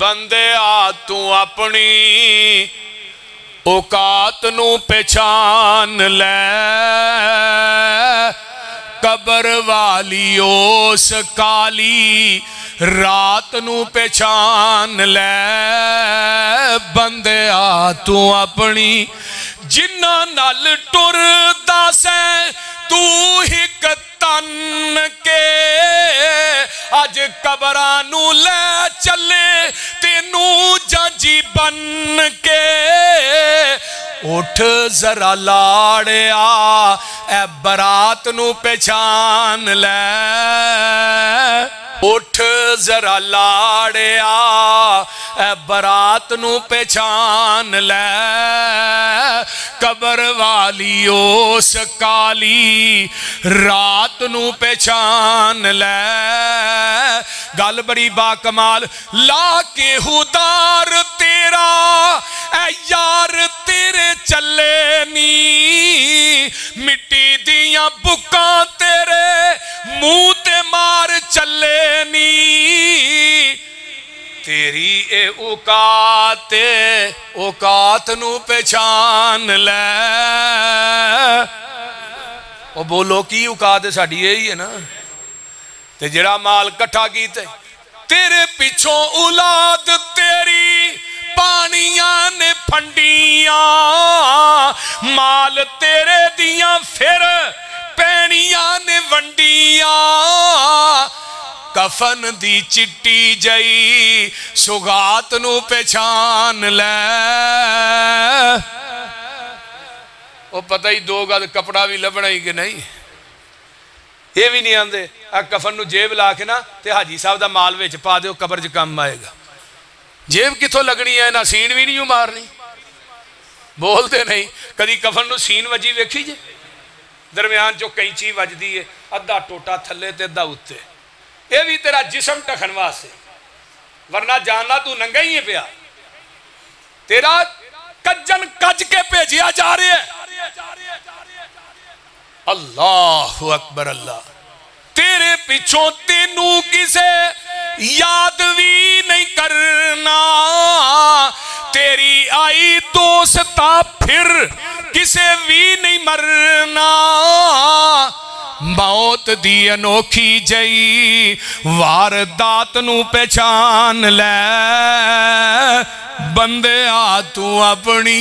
बंदे आ तू अपनी औकात नू पहचान ले। कबर वाली ओस काली रात नू पहचान ले। बंदे आ तू अपनी जिन्ना नाल टुरदा से तू हिक तन के अज कबरां नू ले चले तेनू जाजी बन के। उठ जरा लाड़िया ए बरात नू पहचान ले। उठ जरा लाड़िया ए बरात नू पहचान ले। कबर वाली ओस काली रात नू पहचान ले। गल बड़ी बाकमाल ला के हुदार तेरा ए यार तेरे चले नी। मिट्टी दियां बुकां तेरे मुंह ते मार चले नी। तेरी ए औकात औकात नू पहचान ले। ओ बोलो की औकात साडी यही है ना। ते जिहड़ा माल कट्ठा कीता तेरे पिछों औलाद तेरी पानियां ने फंडियां। माल तेरे दियां फिर पैनियां ने वंडियां। कफन दी चिट्टी जई सुगात नू पहचान ले। ओ पता ही दो गल कपड़ा भी लभना ही कि नहीं। ये भी नहीं आते कफन नू जेब ला के ना ते हाजी साहब दा माल विच पा दिओ कबर च कम आएगा। जेब कितों लगनी है ना सीन भी नहीं मारनी। बोलते नहीं कदी कफन नू सीन वजी वेखी जे दरम्यान चो कैंची वजदी है अद्धा टोटा थले ते अद्धा उत्ते। ये भी तेरा जिस्म ढकन वास्ते वरना जानना तू नंगा ही है पिया। तेरा कज्जन कज के भेजिया जा रहा है। अल्लाह अकबर अल्लाह। तेरे पिछों तेनू किसे याद भी नहीं करना। तेरी आई दोस्ता फिर किसे भी नहीं मरना। मौत दी अनोखी जई वारदात नू पहचान ले। बंदे आ तू अपनी।